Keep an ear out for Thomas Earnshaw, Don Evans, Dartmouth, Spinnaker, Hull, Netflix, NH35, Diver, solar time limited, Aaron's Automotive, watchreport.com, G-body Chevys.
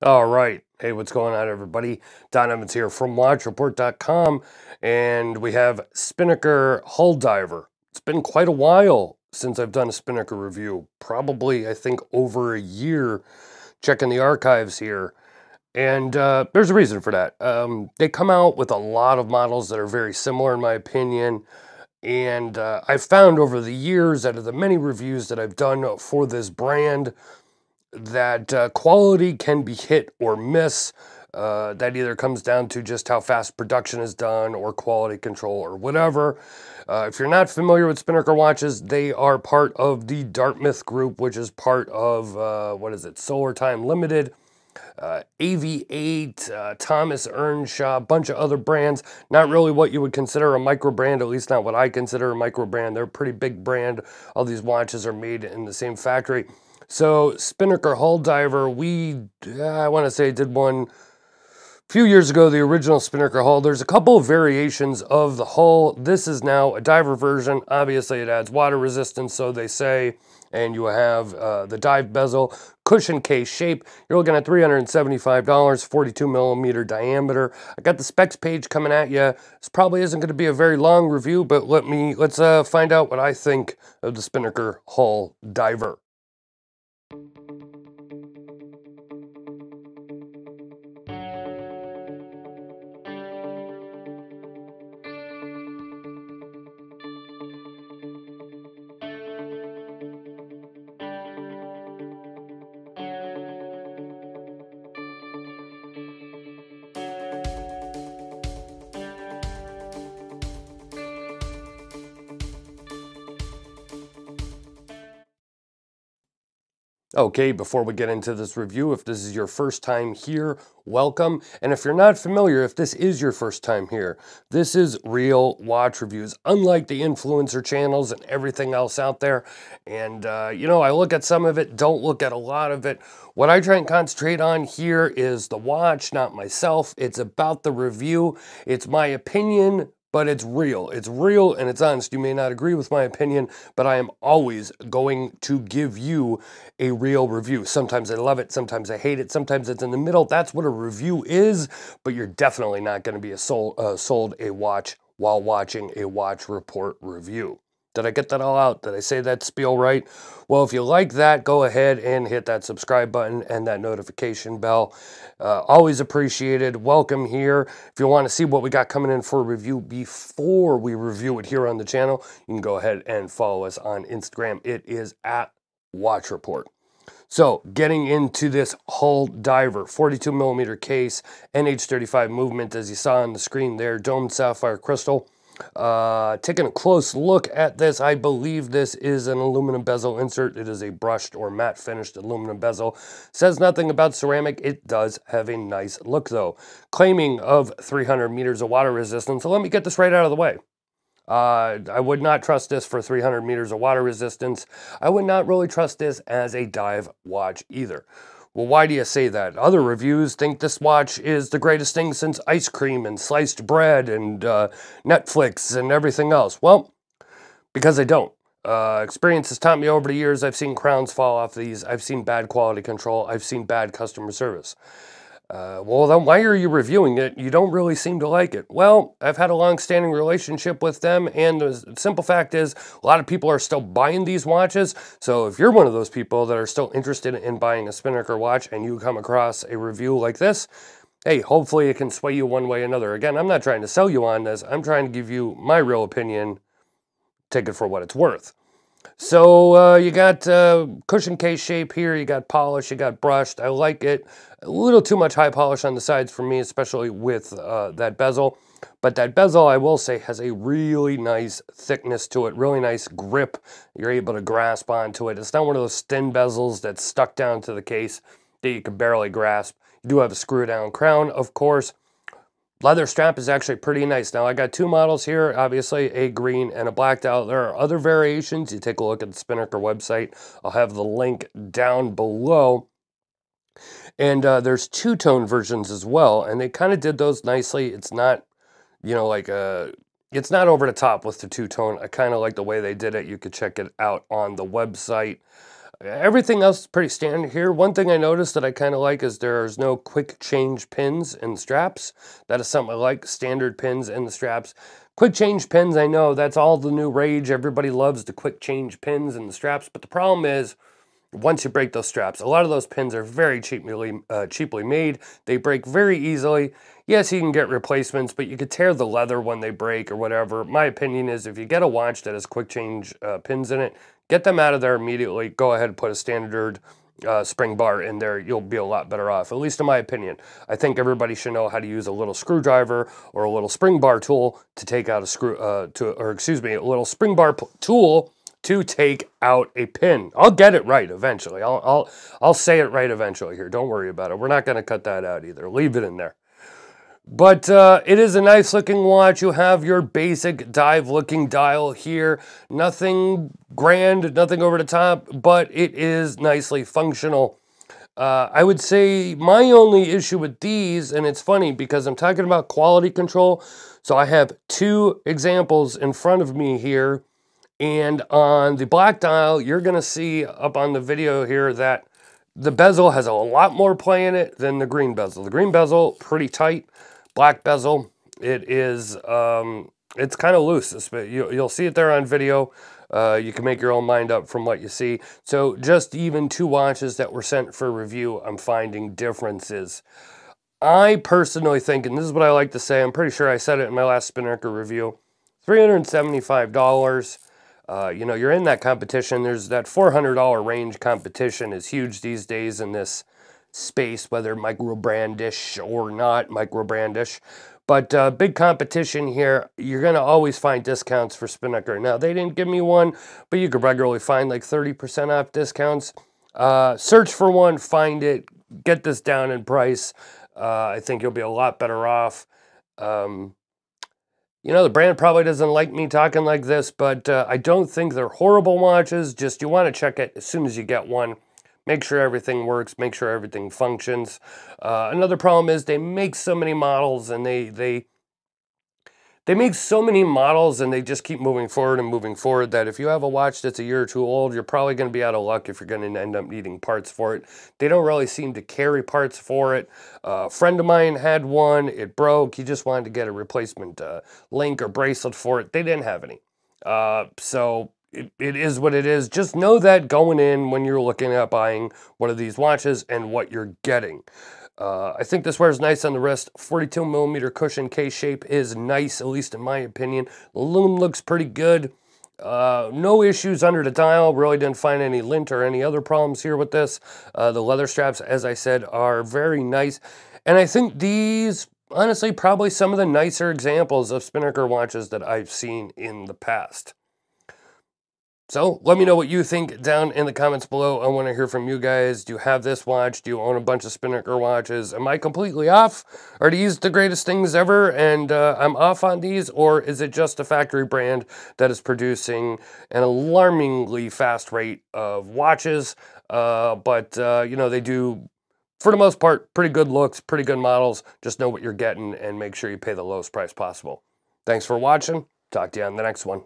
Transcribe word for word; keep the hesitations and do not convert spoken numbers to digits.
All right. Hey, what's going on, everybody? Don Evans here from watch report dot com, and we have Spinnaker Hull Diver. It's been quite a while since I've done a Spinnaker review. Probably, I think, over a year, checking the archives here. And uh, there's a reason for that. Um, they come out with a lot of models that are very similar, in my opinion. And uh, I've found over the years, out of the many reviews that I've done for this brand, that uh, quality can be hit or miss. Uh, that either comes down to just how fast production is done or quality control or whatever. Uh, if you're not familiar with Spinnaker watches, they are part of the Dartmouth group, which is part of, uh, what is it, Solar Time Limited, uh, A V eight, uh, Thomas Earnshaw, a bunch of other brands. Not really what you would consider a micro brand, at least not what I consider a micro brand. They're a pretty big brand. All these watches are made in the same factory. So Spinnaker Hull Diver, we, uh, I want to say, did one a few years ago, the original Spinnaker Hull. There's a couple of variations of the Hull. This is now a diver version. Obviously, it adds water resistance, so they say, and you have uh, the dive bezel, cushion case shape. You're looking at three hundred seventy-five dollars, forty-two millimeter diameter. I got the specs page coming at you. This probably isn't going to be a very long review, but let me, let's uh, find out what I think of the Spinnaker Hull Diver. Okay, before we get into this review, if this is your first time here, welcome. And if you're not familiar, if this is your first time here, this is real watch reviews, unlike the influencer channels and everything else out there. And, uh, you know, I look at some of it, don't look at a lot of it. What I try and concentrate on here is the watch, not myself. It's about the review. It's my opinion. But it's real. It's real and it's honest. You may not agree with my opinion, but I am always going to give you a real review. Sometimes I love it. Sometimes I hate it. Sometimes it's in the middle. That's what a review is, but you're definitely not going to be a sold, uh, sold a watch while watching a watch report review. Did I get that all out? Did I say that spiel right? Well, if you like that, go ahead and hit that subscribe button and that notification bell. Uh, always appreciated. Welcome here. If you want to see what we got coming in for a review before we review it here on the channel, you can go ahead and follow us on Instagram. It is at Watch Report. So getting into this Hull Diver, forty-two millimeter case, N H thirty-five movement, as you saw on the screen there, domed sapphire crystal. Uh, taking a close look at this, I believe this is an aluminum bezel insert. It is a brushed or matte finished aluminum bezel. Says nothing about ceramic. It does have a nice look though. Claiming of three hundred meters of water resistance. So let me get this right out of the way. Uh, I would not trust this for three hundred meters of water resistance. I would not really trust this as a dive watch either. Well, why do you say that? Other reviews think this watch is the greatest thing since ice cream and sliced bread and uh, Netflix and everything else. Well, because I don't. Uh, experience has taught me over the years. I've seen crowns fall off these. I've seen bad quality control. I've seen bad customer service. Uh, well, then why are you reviewing it? You don't really seem to like it. Well, I've had a long-standing relationship with them, and the simple fact is a lot of people are still buying these watches. So if you're one of those people that are still interested in buying a Spinnaker watch and you come across a review like this, hey, hopefully it can sway you one way or another. Again, I'm not trying to sell you on this. I'm trying to give you my real opinion. Take it for what it's worth. So uh, you got uh, cushion case shape here, you got polish, you got brushed. I like it. A little too much high polish on the sides for me, especially with uh, that bezel. But that bezel, I will say, has a really nice thickness to it, really nice grip. You're able to grasp onto it. It's not one of those thin bezels that's stuck down to the case that you can barely grasp. You do have a screw-down crown, of course. Leather strap is actually pretty nice. Now, I got two models here, obviously, a green and a blacked out. There are other variations. You take a look at the Spinnaker website. I'll have the link down below. And uh, there's two-tone versions as well, and they kind of did those nicely. It's not, you know, like a... It's not over the top with the two-tone. I kind of like the way they did it. You could check it out on the website. Everything else is pretty standard here. One thing I noticed that I kind of like is there's no quick change pins and straps. That is something I like, standard pins and the straps. Quick change pins, I know, that's all the new rage. Everybody loves the quick change pins and the straps, but the problem is, once you break those straps, a lot of those pins are very cheaply uh, cheaply made. They break very easily. Yes, you can get replacements, but you could tear the leather when they break or whatever. My opinion is if you get a watch that has quick change uh, pins in it, get them out of there immediately. Go ahead and put a standard uh, spring bar in there. You'll be a lot better off, at least in my opinion. I think everybody should know how to use a little screwdriver or a little spring bar tool to take out a screw, uh, to, or excuse me, a little spring bar tool to take out a pin. I'll get it right eventually. I'll, I'll, I'll say it right eventually here. Don't worry about it. We're not going to cut that out either. Leave it in there. But uh, it is a nice looking watch. You have your basic dive looking dial here. Nothing grand, nothing over the top, but it is nicely functional. Uh, I would say my only issue with these, and it's funny because I'm talking about quality control. So I have two examples in front of me here. And on the black dial, you're going to see up on the video here that the bezel has a lot more play in it than the green bezel. The green bezel, pretty tight. Black bezel, it is, um, it's kind of loose. You, you'll see it there on video. Uh, you can make your own mind up from what you see. So just even two watches that were sent for review, I'm finding differences. I personally think, and this is what I like to say, I'm pretty sure I said it in my last Spinnaker review, three hundred seventy-five dollars. Uh, you know, you're in that competition. There's that four hundred dollar range competition is huge these days in this space, whether micro-brandish or not micro-brandish. But uh, big competition here. You're going to always find discounts for Spinnaker. Now, they didn't give me one, but you could regularly find like thirty percent off discounts. Uh, search for one, find it, get this down in price. Uh, I think you'll be a lot better off. Um... You know, the brand probably doesn't like me talking like this, but uh, I don't think they're horrible watches. Just you want to check it as soon as you get one. Make sure everything works. Make sure everything functions. Uh, another problem is they make so many models and they, they, they make so many models and they just keep moving forward and moving forward that if you have a watch that's a year or two old, you're probably going to be out of luck if you're going to end up needing parts for it. They don't really seem to carry parts for it. Uh, a friend of mine had one. It broke. He just wanted to get a replacement uh, link or bracelet for it. They didn't have any. Uh, so it, it is what it is. Just know that going in when you're looking at buying one of these watches and what you're getting. Uh, I think this wears nice on the wrist. forty-two millimeter cushion case shape is nice, at least in my opinion. The lume looks pretty good. Uh, no issues under the dial. Really didn't find any lint or any other problems here with this. Uh, the leather straps, as I said, are very nice. And I think these, honestly, probably some of the nicer examples of Spinnaker watches that I've seen in the past. So let me know what you think down in the comments below. I want to hear from you guys. Do you have this watch? Do you own a bunch of Spinnaker watches? Am I completely off? Are these the greatest things ever and uh, I'm off on these? Or is it just a factory brand that is producing an alarmingly fast rate of watches? Uh, but, uh, you know, they do, for the most part, pretty good looks, pretty good models. Just know what you're getting and make sure you pay the lowest price possible. Thanks for watching. Talk to you on the next one.